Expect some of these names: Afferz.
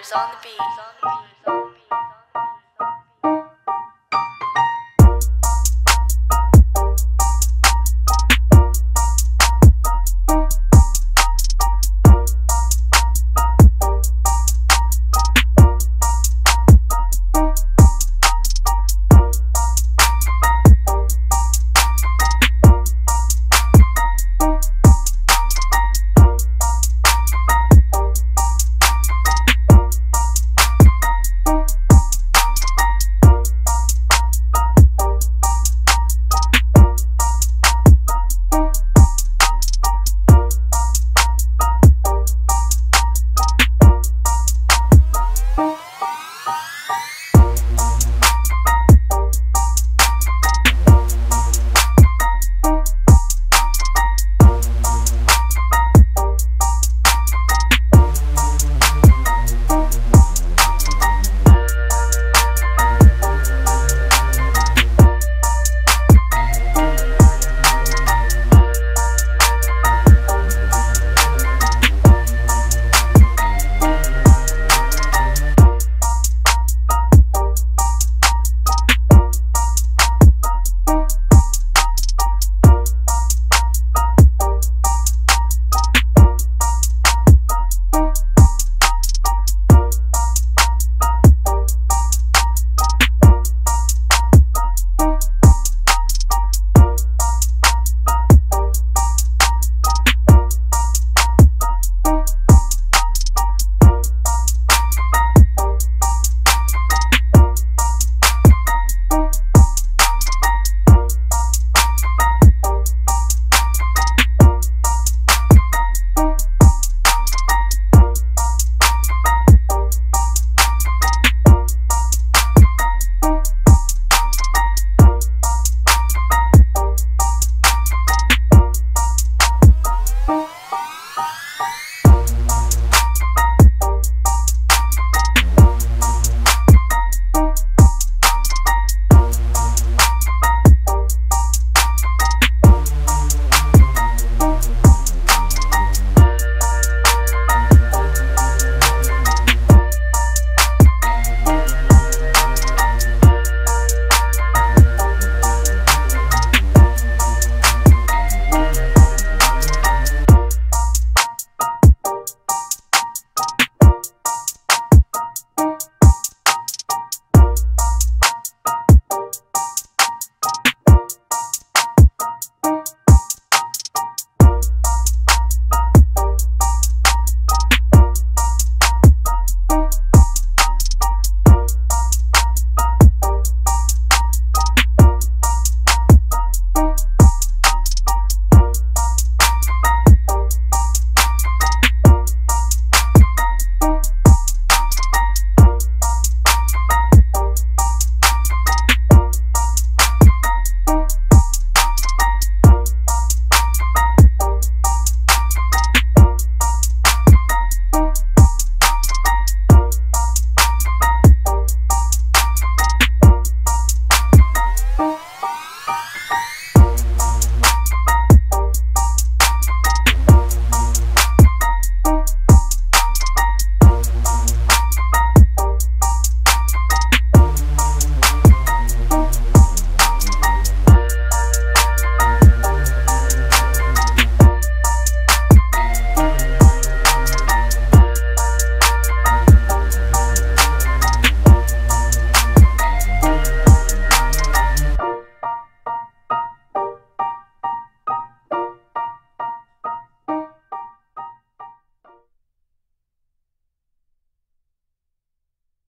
Afferz on the beat.